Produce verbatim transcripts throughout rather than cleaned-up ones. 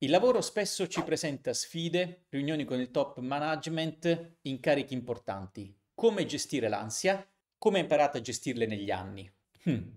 Il lavoro spesso ci presenta sfide, riunioni con il top management, incarichi importanti. Come gestire l'ansia? Come ho imparato a gestirle negli anni? Hmm.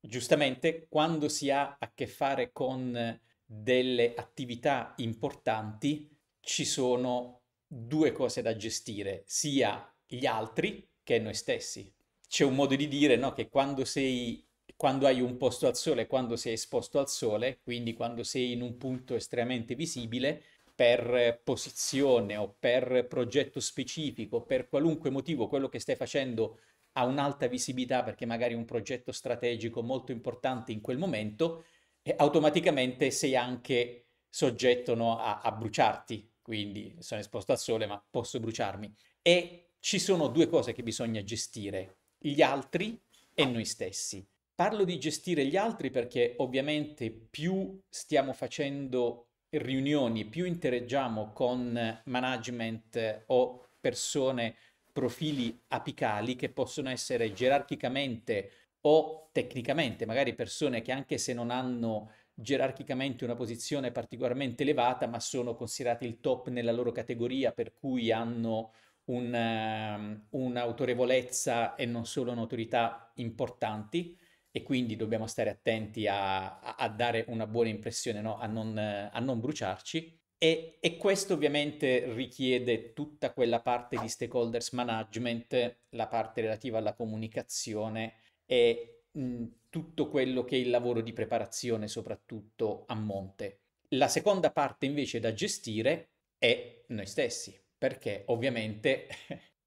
Giustamente, quando si ha a che fare con delle attività importanti, ci sono due cose da gestire, sia gli altri che noi stessi. C'è un modo di dire, no, che quando sei... Quando hai un posto al sole, quando sei esposto al sole, quindi quando sei in un punto estremamente visibile, per posizione o per progetto specifico, per qualunque motivo, quello che stai facendo ha un'alta visibilità perché magari è un progetto strategico molto importante in quel momento, e automaticamente sei anche soggetto, no, a, a bruciarti. Quindi sono esposto al sole, ma posso bruciarmi. E ci sono due cose che bisogna gestire, gli altri e noi stessi. Parlo di gestire gli altri perché ovviamente più stiamo facendo riunioni, più interagiamo con management o persone, profili apicali che possono essere gerarchicamente o tecnicamente, magari persone che anche se non hanno gerarchicamente una posizione particolarmente elevata, ma sono considerati il top nella loro categoria, per cui hanno un, un'autorevolezza e non solo un'autorità importanti. E quindi dobbiamo stare attenti a, a, a dare una buona impressione, no? a, non, a non bruciarci. E, e questo ovviamente richiede tutta quella parte di stakeholders management, la parte relativa alla comunicazione e mh, tutto quello che è il lavoro di preparazione, soprattutto a monte. La seconda parte invece da gestire è noi stessi, perché ovviamente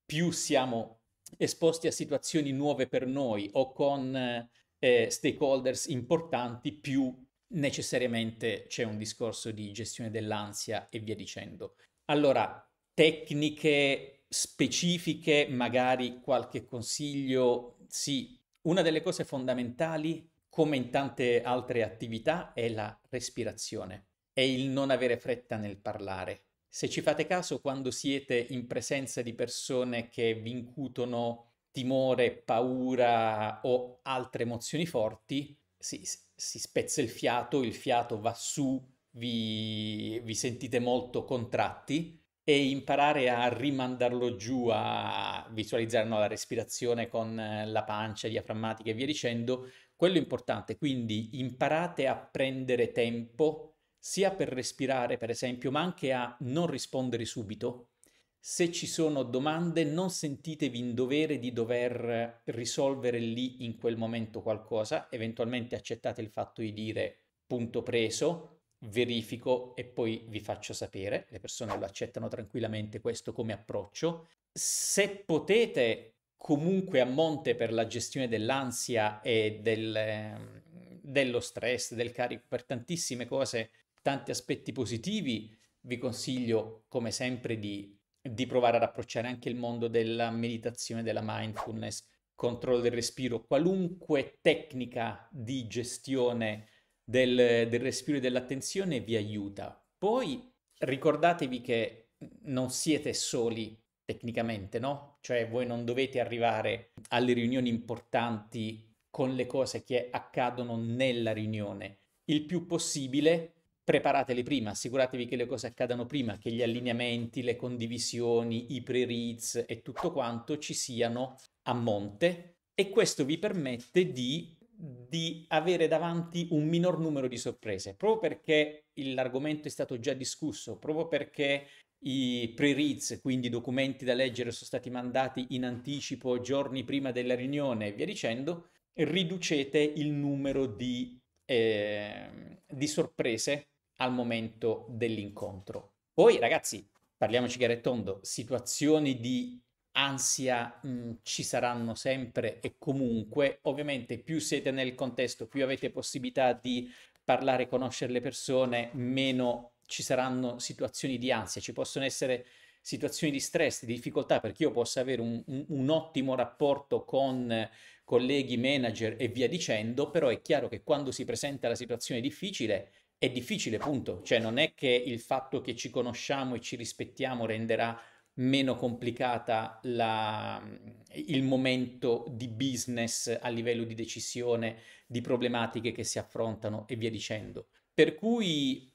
più siamo esposti a situazioni nuove per noi o con... Eh, stakeholders importanti, più necessariamente c'è un discorso di gestione dell'ansia e via dicendo. Allora, tecniche specifiche, magari qualche consiglio? Sì, una delle cose fondamentali, come in tante altre attività, è la respirazione e il non avere fretta nel parlare. Se ci fate caso, quando siete in presenza di persone che vi incutono timore, paura o altre emozioni forti, si, si spezza il fiato, il fiato va su, vi, vi sentite molto contratti, e imparare a rimandarlo giù, a visualizzare, no, la respirazione con la pancia diaframmatica e via dicendo, quello è importante. Quindi imparate a prendere tempo sia per respirare, per esempio, ma anche a non rispondere subito. Se ci sono domande, non sentitevi in dovere di dover risolvere lì in quel momento qualcosa, eventualmente accettate il fatto di dire punto preso, verifico e poi vi faccio sapere. Le persone lo accettano tranquillamente questo come approccio. Se potete, comunque a monte, per la gestione dell'ansia e del, dello stress, del carico, per tantissime cose, tanti aspetti positivi, vi consiglio come sempre di di provare ad approcciare anche il mondo della meditazione, della mindfulness, controllo del respiro, qualunque tecnica di gestione del, del respiro e dell'attenzione vi aiuta. Poi ricordatevi che non siete soli tecnicamente, no? Cioè voi non dovete arrivare alle riunioni importanti con le cose che accadono nella riunione. Il più possibile preparateli prima, assicuratevi che le cose accadano prima, che gli allineamenti, le condivisioni, i pre-reads e tutto quanto ci siano a monte, e questo vi permette di, di avere davanti un minor numero di sorprese, proprio perché l'argomento è stato già discusso, proprio perché i pre-reads, quindi documenti da leggere, sono stati mandati in anticipo giorni prima della riunione e via dicendo. Riducete il numero di, eh, di sorprese al momento dell'incontro. Poi ragazzi, parliamoci chiaro e tondo, situazioni di ansia mh, ci saranno sempre e comunque. Ovviamente più siete nel contesto, più avete possibilità di parlare e conoscere le persone, meno ci saranno situazioni di ansia. Ci possono essere situazioni di stress, di difficoltà, perché io posso avere un, un, un ottimo rapporto con colleghi, manager e via dicendo, però è chiaro che quando si presenta la situazione difficile, è difficile, punto. Cioè non è che il fatto che ci conosciamo e ci rispettiamo renderà meno complicata la, il momento di business a livello di decisione, di problematiche che si affrontano e via dicendo. Per cui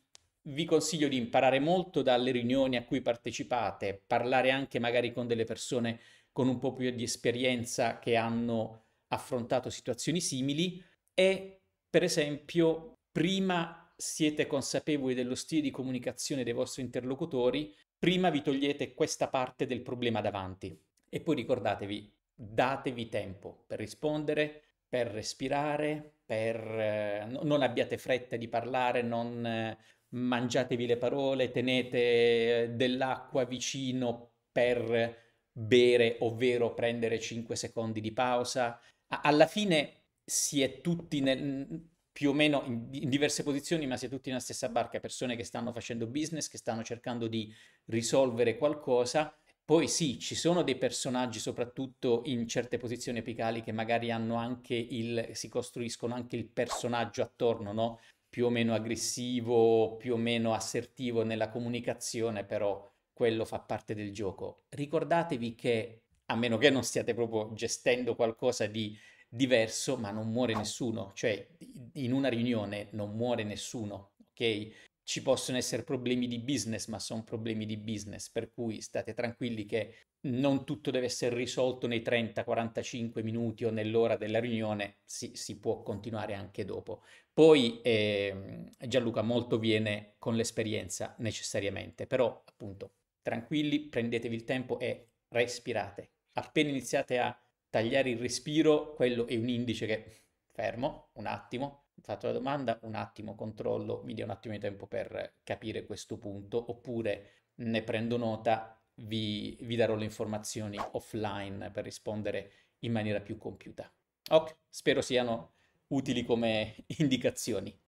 vi consiglio di imparare molto dalle riunioni a cui partecipate, parlare anche magari con delle persone con un po' più di esperienza che hanno affrontato situazioni simili e, per esempio, prima siete consapevoli dello stile di comunicazione dei vostri interlocutori, prima vi togliete questa parte del problema davanti e poi ricordatevi, datevi tempo per rispondere, per respirare, per eh, non abbiate fretta di parlare, non eh, mangiatevi le parole, tenete eh, dell'acqua vicino per bere, ovvero prendere cinque secondi di pausa. A- alla fine si è tutti nel, più o meno in, in diverse posizioni, ma si è tutti nella stessa barca, persone che stanno facendo business, che stanno cercando di risolvere qualcosa. Poi sì, ci sono dei personaggi, soprattutto in certe posizioni epicali, che magari hanno anche il, si costruiscono anche il personaggio attorno, no? Più o meno aggressivo, più o meno assertivo nella comunicazione, però quello fa parte del gioco. Ricordatevi che, a meno che non stiate proprio gestendo qualcosa di diverso, ma non muore nessuno, cioè in una riunione non muore nessuno, ok? Ci possono essere problemi di business, ma sono problemi di business, per cui state tranquilli che non tutto deve essere risolto nei trenta quarantacinque minuti o nell'ora della riunione, si, si può continuare anche dopo. Poi eh, Gianluca, molto viene con l'esperienza necessariamente, però appunto tranquilli, prendetevi il tempo e respirate. Appena iniziate a tagliare il respiro, quello è un indice che fermo, un attimo, fatto la domanda, un attimo controllo, mi dia un attimo di tempo per capire questo punto, oppure ne prendo nota, vi, vi darò le informazioni offline per rispondere in maniera più compiuta. Ok, spero siano utili come indicazioni.